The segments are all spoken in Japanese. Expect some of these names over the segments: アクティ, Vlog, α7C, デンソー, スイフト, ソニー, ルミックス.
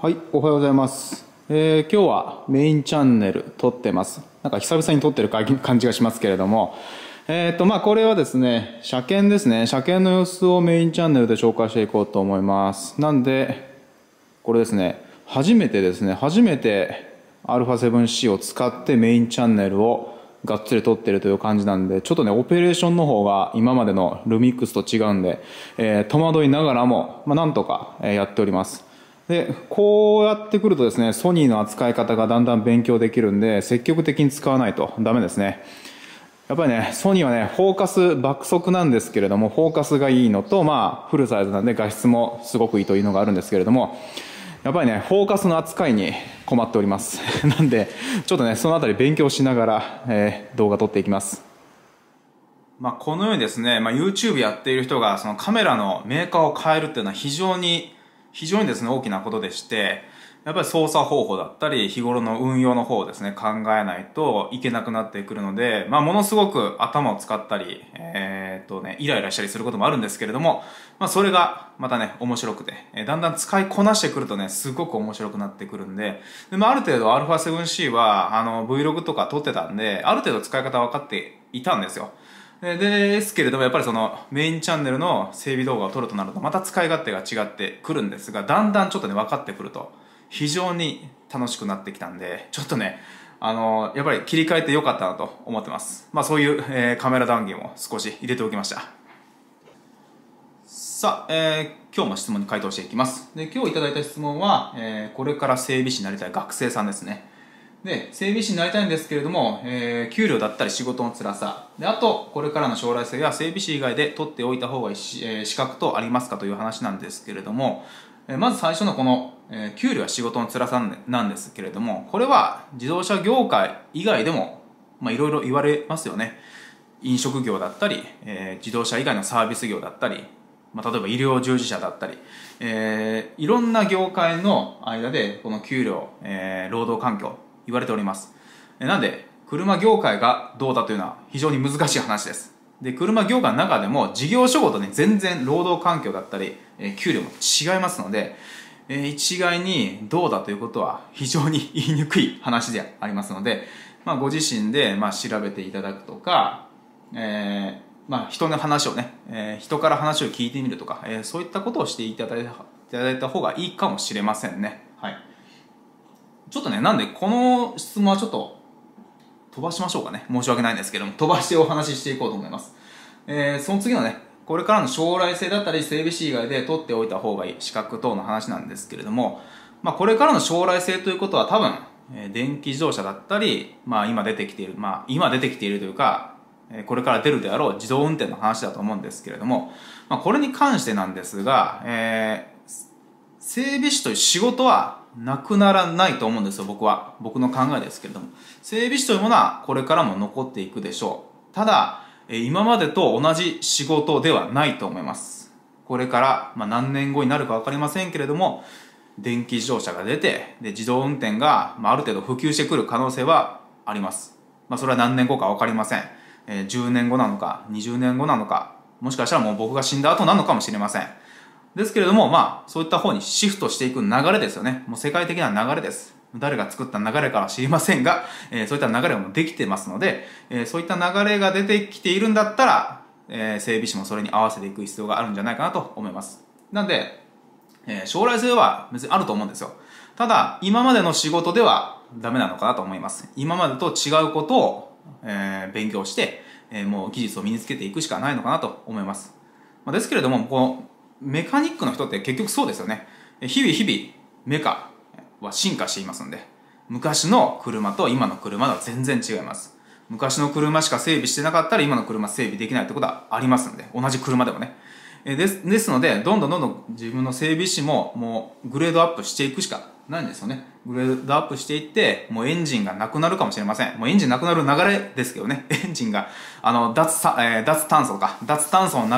はい、おはようございます。今日はメインチャンネル撮ってます。なんか久々に撮ってる感じがしますけれども、これはですね、車検ですね。車検の様子をメインチャンネルで紹介していこうと思います。なんで、これですね、初めて α7C を使ってメインチャンネルをがっつり撮ってるという感じなんで、ちょっとね、オペレーションの方が今までのルミックスと違うんで、戸惑いながらも、なんとかやっております。で、こうやってくるとですね、ソニーの扱い方がだんだん勉強できるんで、積極的に使わないとダメですね。やっぱりね、ソニーはね、フォーカス爆速なんですけれども、フォーカスがいいのと、フルサイズなんで画質もすごくいいというのがあるんですけれども、やっぱりね、フォーカスの扱いに困っております。なんで、ちょっとね、そのあたり勉強しながら、動画撮っていきます。このようにですね、YouTube やっている人が、そのカメラのメーカーを変えるっていうのは非常にですね、大きなことでして、やっぱり操作方法だったり、日頃の運用の方をですね、考えないといけなくなってくるので、ものすごく頭を使ったり、イライラしたりすることもあるんですけれども、それがまたね、面白くて、だんだん使いこなしてくるとね、すごく面白くなってくるんで、で、ある程度 α7C は、Vlog とか撮ってたんで、ある程度使い方分かっていたんですよ。ですけれども、やっぱりそのメインチャンネルの整備動画を撮るとなると、また使い勝手が違ってくるんですが、だんだんちょっとね、分かってくると、非常に楽しくなってきたんで、ちょっとね、やっぱり切り替えてよかったなと思ってます。そういう、カメラ断言を少し入れておきました。さあ、今日も質問に回答していきます。で、今日いただいた質問は、これから整備士になりたい学生さんですね。で、整備士になりたいんですけれども、給料だったり仕事の辛さ。で、あと、これからの将来性や整備士以外で取っておいた方がいい資格とありますかという話なんですけれども、まず最初のこの、給料や仕事の辛さなんですけれども、これは自動車業界以外でも、いろいろ言われますよね。飲食業だったり、自動車以外のサービス業だったり、例えば医療従事者だったり、いろんな業界の間で、この給料、労働環境、言われております。なんで、車業界がどうだというのは非常に難しい話です。で、車業界の中でも事業所ごとに全然労働環境だったり、給料も違いますので、一概にどうだということは非常に言いにくい話でありますので、ご自身で調べていただくとか、人の話をね、人から話を聞いてみるとか、そういったことをしていただいた方がいいかもしれませんね。はい。ちょっとね、なんでこの質問はちょっと飛ばしましょうかね。申し訳ないんですけども、飛ばしてお話ししていこうと思います。その次のね、これからの将来性だったり、整備士以外で取っておいた方がいい資格等の話なんですけれども、これからの将来性ということは多分、電気自動車だったり、今出てきているというか、これから出るであろう自動運転の話だと思うんですけれども、これに関してなんですが、整備士という仕事はなくならないと思うんですよ、僕は。僕の考えですけれども。整備士というものはこれからも残っていくでしょう。ただ、今までと同じ仕事ではないと思います。これから、何年後になるかわかりませんけれども、電気自動車が出て、で、自動運転が、ある程度普及してくる可能性はあります。それは何年後かわかりません。10年後なのか、20年後なのか、もしかしたらもう僕が死んだ後なのかもしれません。ですけれども、そういった方にシフトしていく流れですよね。もう世界的な流れです。誰が作った流れかは知りませんが、そういった流れもできてますので、そういった流れが出てきているんだったら、整備士もそれに合わせていく必要があるんじゃないかなと思います。なんで、将来性は別にあると思うんですよ。ただ、今までの仕事ではダメなのかなと思います。今までと違うことを、勉強して、もう技術を身につけていくしかないのかなと思います。ですけれども、メカニックの人って結局そうですよね。日々、メカは進化していますんで、昔の車と今の車では全然違います。昔の車しか整備してなかったら今の車整備できないってことはありますんで、同じ車でもね。ですので、どんどん自分の整備士ももうグレードアップしていくしかないんですよね。グレードアップしていって、もうエンジンがなくなるかもしれません。もうエンジンなくなる流れですけどね。エンジンが、脱炭素の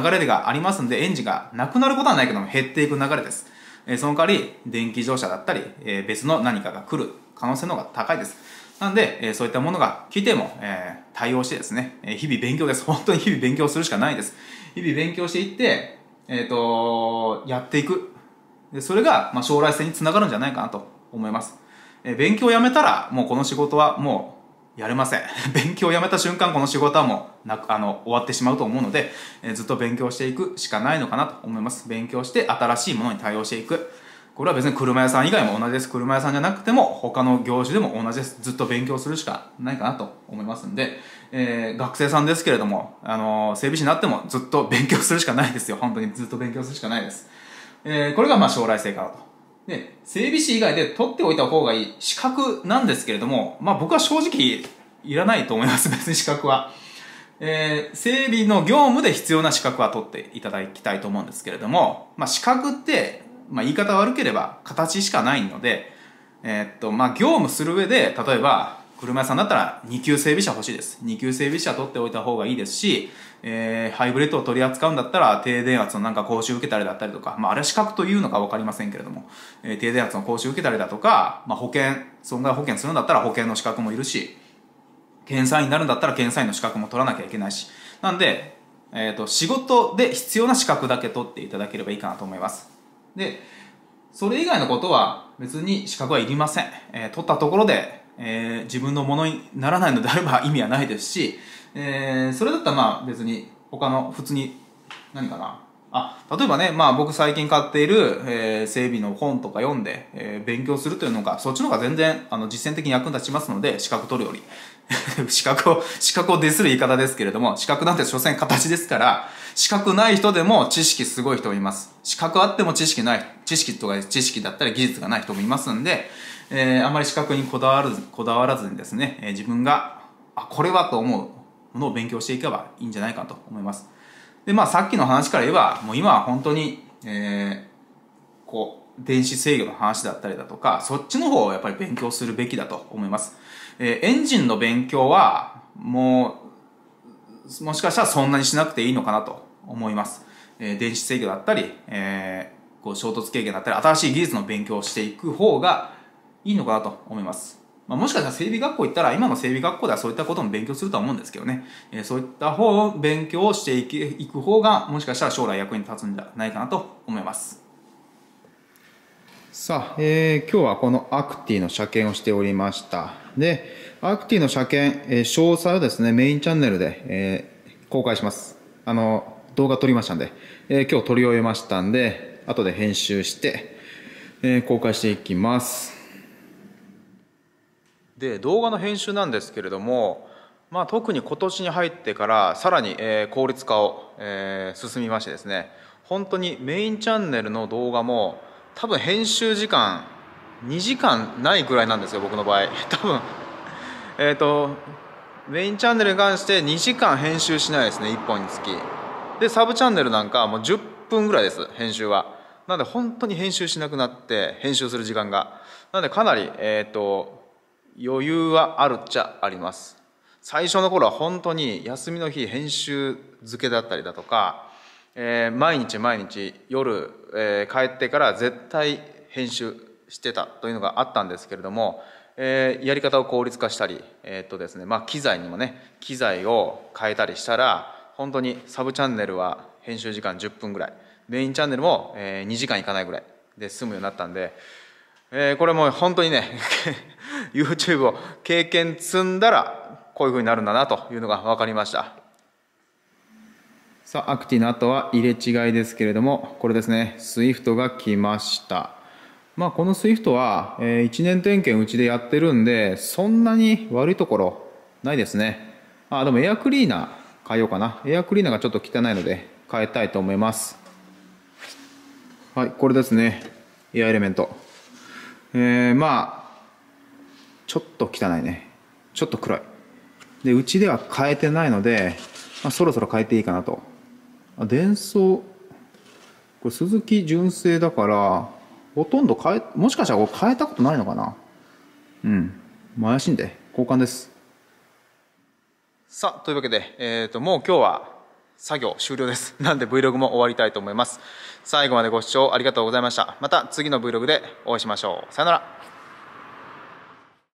流れがありますんで、エンジンがなくなることはないけども減っていく流れです。その代わり、電気自動車だったり、別の何かが来る可能性の方が高いです。なんで、そういったものが来ても、対応してですね、日々勉強です。本当に日々勉強するしかないです。日々勉強していって、やっていく。でそれがまあ将来性につながるんじゃないかなと思います。勉強をやめたらもうこの仕事はもうやれません勉強をやめた瞬間この仕事はもう終わってしまうと思うので、ずっと勉強していくしかないのかなと思います。勉強して新しいものに対応していく、これは別に車屋さん以外も同じです。車屋さんじゃなくても他の業種でも同じです。ずっと勉強するしかないかなと思いますんで、学生さんですけれども、整備士になってもずっと勉強するしかないですよ。本当にずっと勉強するしかないです。これがまあ将来性かなと。で、整備士以外で取っておいた方がいい資格なんですけれども、まあ僕は正直いらないと思います、別に資格は。整備の業務で必要な資格は取っていただきたいと思うんですけれども、まあ資格って、まあ言い方悪ければ形しかないので、まあ業務する上で、例えば車屋さんだったら2級整備者欲しいです。2級整備者取っておいた方がいいですし、ハイブレッドを取り扱うんだったら低電圧のなんか講習受けたりだったりとか、まああれは資格というのか分かりませんけれども、低電圧の講習受けたりだとか、まあ保険、損害保険するんだったら保険の資格もいるし、検査員になるんだったら検査員の資格も取らなきゃいけないし、なんで、仕事で必要な資格だけ取っていただければいいかなと思います。で、それ以外のことは別に資格はいりません。取ったところで、自分のものにならないのであれば意味はないですし、それだったらまあ別に他の普通に何かな、例えばね、まあ僕最近買っている、整備の本とか読んで、勉強するというのが、そっちの方が全然実践的に役に立ちますので、資格取るより資格をディスる言い方ですけれども、資格なんて所詮形ですから、資格ない人でも知識すごい人もいます。資格あっても知識だったり技術がない人もいますんで、あまり資格にこだわらずにですね、自分がこれはと思うものを勉強していけばいいんじゃないかと思います。で、まあさっきの話から言えば、もう今は本当に、電子制御の話だったりだとか、そっちの方をやっぱり勉強するべきだと思います。エンジンの勉強はもしかしたらそんなにしなくていいのかなと思います。電子制御だったり、衝突経験だったり、新しい技術の勉強をしていく方がいいのかなと思います。まあ、もしかしたら整備学校行ったら、今の整備学校ではそういったことも勉強するとは思うんですけどね。そういった方を勉強をしていく方が、もしかしたら将来役に立つんじゃないかなと思います。さあ、今日はこのアクティの車検をしておりました。で、アクティの車検、詳細をですね、メインチャンネルで、公開します。動画撮りましたんで、今日撮り終えましたんで、後で編集して、公開していきます。で、動画の編集なんですけれども、まあ、特に今年に入ってからさらに効率化を進みましてですね、本当にメインチャンネルの動画も多分編集時間2時間ないくらいなんですよ、僕の場合。多分メインチャンネルに関して2時間編集しないですね、1本につき。でサブチャンネルなんかはもう10分ぐらいです、編集は。なので本当に編集しなくなって、編集する時間が。なのでかなり余裕はあるっちゃあります。最初の頃は本当に休みの日編集漬けだったりだとか、毎日夜、帰ってから絶対編集してたというのがあったんですけれども、やり方を効率化したり、まあ機材にもね、機材を変えたりしたら、本当にサブチャンネルは編集時間10分ぐらい、メインチャンネルも2時間いかないぐらいで済むようになったんで、これも本当にねYouTube を経験積んだらこういう風になるんだなというのが分かりました。さあ、アクティの後は入れ違いですけれども、これですね、スイフトが来ました。まあこのスイフトは1年点検うちでやってるんで、そんなに悪いところないですね。でもエアクリーナー変えようかな。エアクリーナーがちょっと汚いので変えたいと思います。はい、これですね、エアエレメント。まあちょっと汚いね、ちょっと黒いで、うちでは変えてないので、まあ、そろそろ変えていいかなと。デンソー、これ鈴木純正だから、ほとんどもしかしたらこれ変えたことないのかな。うん、怪しいんで交換です。さあ、というわけで、もう今日は作業終了です。なんで Vlog も終わりたいと思います。最後までご視聴ありがとうございました。また次の Vlog でお会いしましょう。さよなら。